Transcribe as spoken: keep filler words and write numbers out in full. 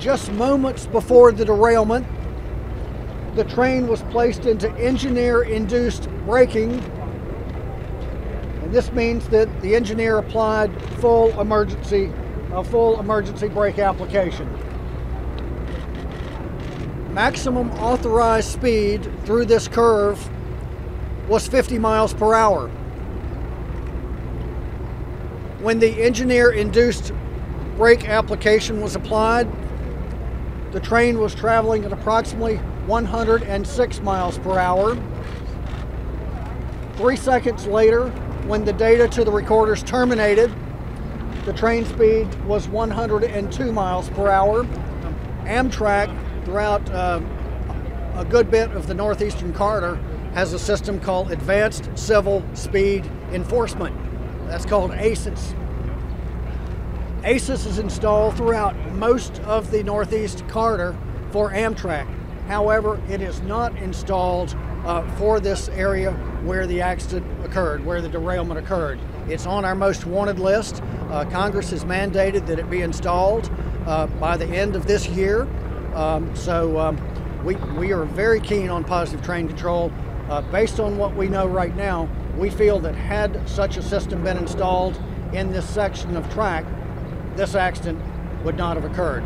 Just moments before the derailment, the train was placed into engineer-induced braking, and this means that the engineer applied full emergency, a full emergency brake application. Maximum authorized speed through this curve was fifty miles per hour. When the engineer-induced brake application was applied, the train was traveling at approximately one hundred six miles per hour. Three seconds later, when the data to the recorders terminated, the train speed was one hundred two miles per hour. Amtrak, throughout uh, a good bit of the Northeastern Corridor, has a system called Advanced Civil Speed Enforcement. That's called ACES. ACES is installed throughout most of the Northeast Corridor for Amtrak. However, it is not installed uh, for this area where the accident occurred, where the derailment occurred. It's on our most wanted list. Uh, Congress has mandated that it be installed uh, by the end of this year. Um, so um, we, we are very keen on positive train control. Uh, based on what we know right now, we feel that had such a system been installed in this section of track, this accident would not have occurred.